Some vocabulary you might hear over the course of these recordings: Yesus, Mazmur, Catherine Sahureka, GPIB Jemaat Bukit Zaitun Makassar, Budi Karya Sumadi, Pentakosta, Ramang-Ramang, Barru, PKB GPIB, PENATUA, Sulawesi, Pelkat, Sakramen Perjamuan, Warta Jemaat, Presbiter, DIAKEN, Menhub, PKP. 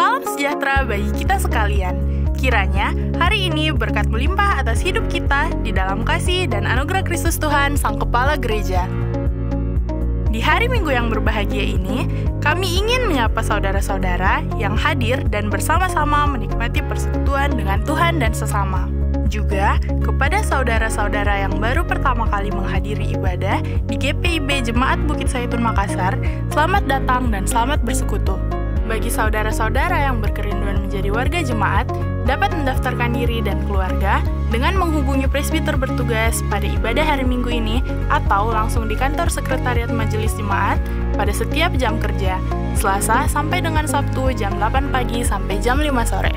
Salam sejahtera bagi kita sekalian. Kiranya hari ini berkat melimpah atas hidup kita di dalam kasih dan anugerah Kristus Tuhan, Sang Kepala Gereja. Di hari Minggu yang berbahagia ini, kami ingin menyapa saudara-saudara yang hadir dan bersama-sama menikmati persekutuan dengan Tuhan dan sesama. Juga kepada saudara-saudara yang baru pertama kali menghadiri ibadah di GPIB Jemaat Bukit Zaitun Makassar, selamat datang dan selamat bersekutu. Bagi saudara-saudara yang berkerinduan menjadi warga jemaat, dapat mendaftarkan diri dan keluarga dengan menghubungi presbiter bertugas pada ibadah hari Minggu ini atau langsung di kantor sekretariat majelis jemaat pada setiap jam kerja, Selasa sampai dengan Sabtu jam 8 pagi sampai jam 5 sore.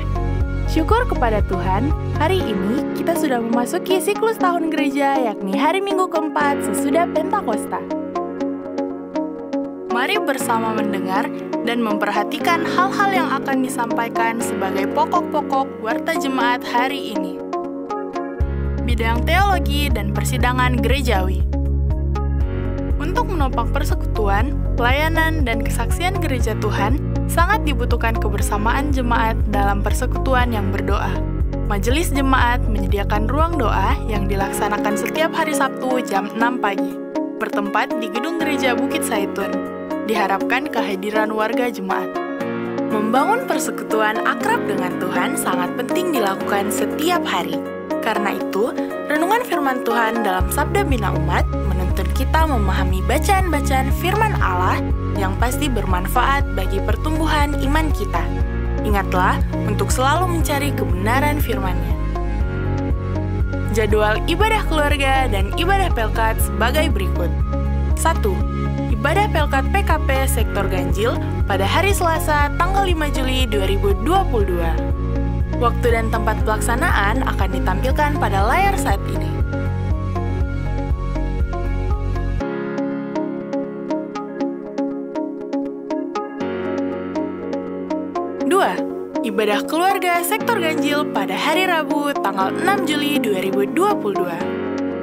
Syukur kepada Tuhan, hari ini kita sudah memasuki siklus tahun gereja, yakni hari Minggu keempat sesudah Pentakosta. Mari bersama mendengar dan memperhatikan hal-hal yang akan disampaikan sebagai pokok-pokok warta jemaat hari ini. Bidang teologi dan persidangan gerejawi. Untuk menopang persekutuan, pelayanan, dan kesaksian gereja Tuhan, sangat dibutuhkan kebersamaan jemaat dalam persekutuan yang berdoa. Majelis jemaat menyediakan ruang doa yang dilaksanakan setiap hari Sabtu jam 6 pagi, bertempat di Gedung Gereja Bukit Zaitun. Diharapkan kehadiran warga jemaat. Membangun persekutuan akrab dengan Tuhan sangat penting dilakukan setiap hari. Karena itu, renungan firman Tuhan dalam Sabda Bina Umat menuntut kita memahami bacaan-bacaan firman Allah yang pasti bermanfaat bagi pertumbuhan iman kita. Ingatlah untuk selalu mencari kebenaran firman-Nya. Jadwal ibadah keluarga dan ibadah Pelkat sebagai berikut. 1. Ibadah Pelkat PKP Sektor Ganjil pada hari Selasa tanggal 5 Juli 2022. Waktu dan tempat pelaksanaan akan ditampilkan pada layar saat ini. Ibadah keluarga sektor ganjil pada hari Rabu tanggal 6 Juli 2022.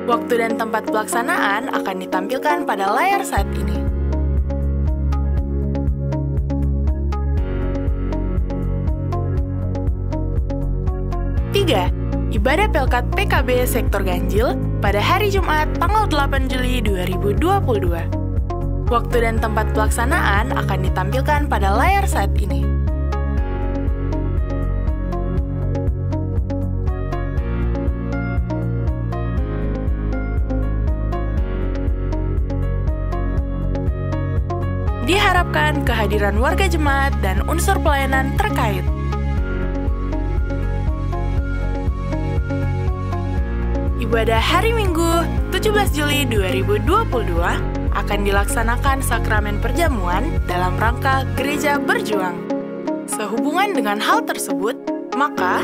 Waktu dan tempat pelaksanaan akan ditampilkan pada layar saat ini. 3. Ibadah Pelkat PKB sektor ganjil pada hari Jumat tanggal 8 Juli 2022. Waktu dan tempat pelaksanaan akan ditampilkan pada layar saat ini. 4. Diharapkan kehadiran warga jemaat dan unsur pelayanan terkait. Ibadah hari Minggu 17 Juli 2022 akan dilaksanakan Sakramen Perjamuan dalam rangka Gereja Berjuang. Sehubungan dengan hal tersebut, maka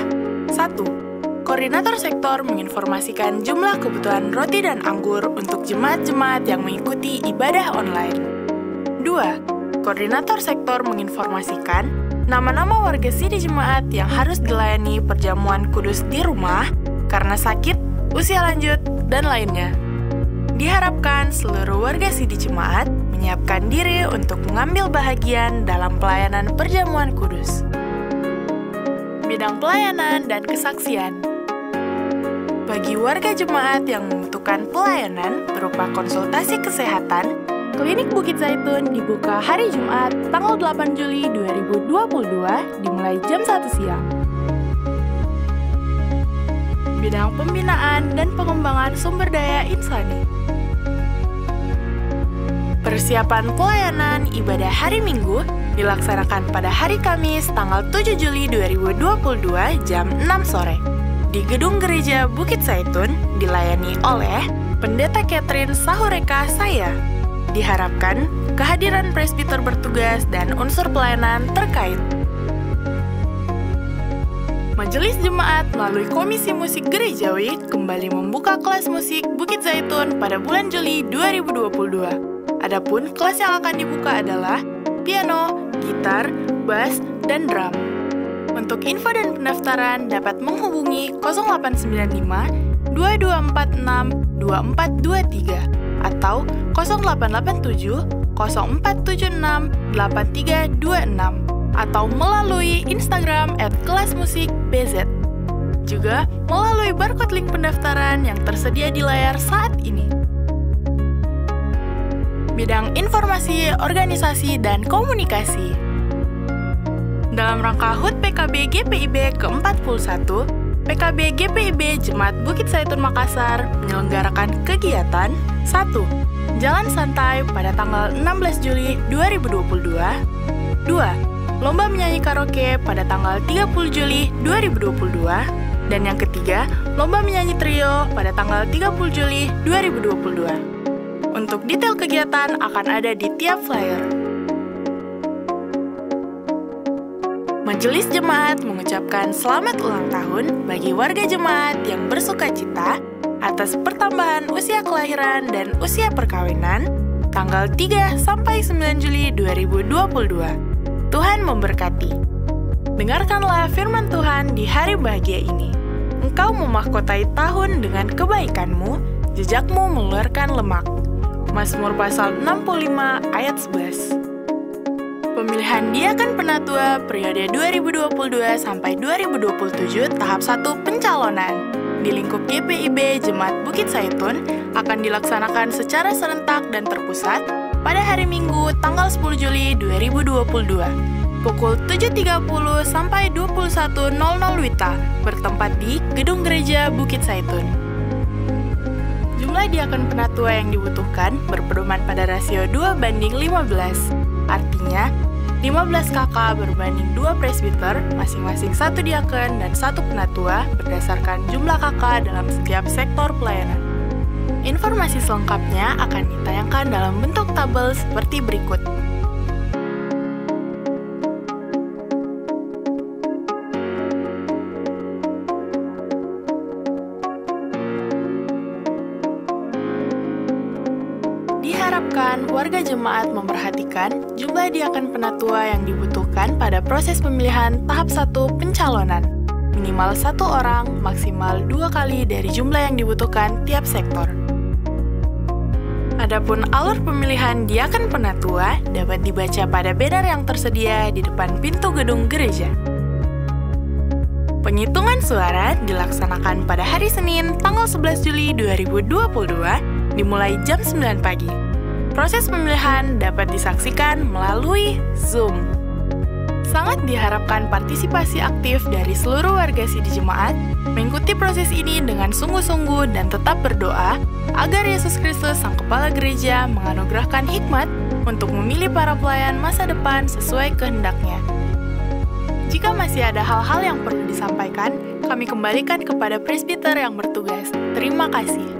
1. Koordinator sektor menginformasikan jumlah kebutuhan roti dan anggur untuk jemaat-jemaat yang mengikuti ibadah online. 2. Koordinator sektor menginformasikan nama-nama warga siri jemaat yang harus dilayani perjamuan kudus di rumah karena sakit, usia lanjut, dan lainnya. Diharapkan seluruh warga siri jemaat menyiapkan diri untuk mengambil bahagian dalam pelayanan perjamuan kudus. Bidang pelayanan dan kesaksian. Bagi warga jemaat yang membutuhkan pelayanan berupa konsultasi kesehatan, Klinik Bukit Zaitun dibuka hari Jumat tanggal 8 Juli 2022 dimulai jam 1 siang. Bidang pembinaan dan pengembangan sumber daya insani. Persiapan pelayanan ibadah hari Minggu dilaksanakan pada hari Kamis tanggal 7 Juli 2022 jam 6 sore. Di Gedung Gereja Bukit Zaitun dilayani oleh Pendeta Catherine Sahureka saya. Diharapkan kehadiran presbiter bertugas dan unsur pelayanan terkait. Majelis jemaat melalui Komisi Musik Gerejawi kembali membuka kelas musik Bukit Zaitun pada bulan Juli 2022. Adapun kelas yang akan dibuka adalah piano, gitar, bass, dan drum. Untuk info dan pendaftaran dapat menghubungi 0895 2246 2423. Atau 0887 0476 8326 atau melalui Instagram @kelasmusikbz. Juga melalui barcode link pendaftaran yang tersedia di layar saat ini. Bidang informasi, organisasi, dan komunikasi. Dalam rangka HUT PKB GPIB ke-41, PKB GPIB Jemaat Bukit Zaitun Makassar menyelenggarakan kegiatan 1. Jalan santai pada tanggal 16 Juli 2022. 2. Lomba menyanyi karaoke pada tanggal 30 Juli 2022. Dan yang ketiga, lomba menyanyi trio pada tanggal 30 Juli 2022. Untuk detail kegiatan akan ada di tiap flyer. Majelis Jemaat mengucapkan selamat ulang tahun bagi warga jemaat yang bersuka cita atas pertambahan usia kelahiran dan usia perkawinan tanggal 3 sampai 9 Juli 2022. Tuhan memberkati. Dengarkanlah firman Tuhan di hari bahagia ini. Engkau memahkotai tahun dengan kebaikanmu, jejakmu mengeluarkan lemak. Mazmur pasal 65 ayat 11. Pemilihan Diaken Penatua periode 2022 sampai 2027 tahap 1 pencalonan di lingkup GPIB Jemaat Bukit Zaitun akan dilaksanakan secara serentak dan terpusat pada hari Minggu tanggal 10 Juli 2022 pukul 7.30 sampai 21.00 WITA bertempat di Gedung Gereja Bukit Zaitun. Jumlah diaken penatua yang dibutuhkan berpedoman pada rasio 2:15. Artinya, 15 kakak berbanding 2 presbiter, masing-masing 1 diaken dan 1 penatua berdasarkan jumlah kakak dalam setiap sektor pelayanan. Informasi selengkapnya akan ditayangkan dalam bentuk tabel seperti berikut. Warga jemaat memperhatikan jumlah diaken penatua yang dibutuhkan pada proses pemilihan tahap 1 pencalonan. Minimal 1 orang, maksimal 2 kali dari jumlah yang dibutuhkan tiap sektor. Adapun alur pemilihan diaken penatua dapat dibaca pada banner yang tersedia di depan pintu gedung gereja. Penghitungan suara dilaksanakan pada hari Senin, tanggal 11 Juli 2022, dimulai jam 9 pagi. Proses pemilihan dapat disaksikan melalui Zoom. Sangat diharapkan partisipasi aktif dari seluruh warga sidi jemaat mengikuti proses ini dengan sungguh-sungguh dan tetap berdoa agar Yesus Kristus Sang Kepala Gereja menganugerahkan hikmat untuk memilih para pelayan masa depan sesuai kehendaknya. Jika masih ada hal-hal yang perlu disampaikan, kami kembalikan kepada presbiter yang bertugas. Terima kasih.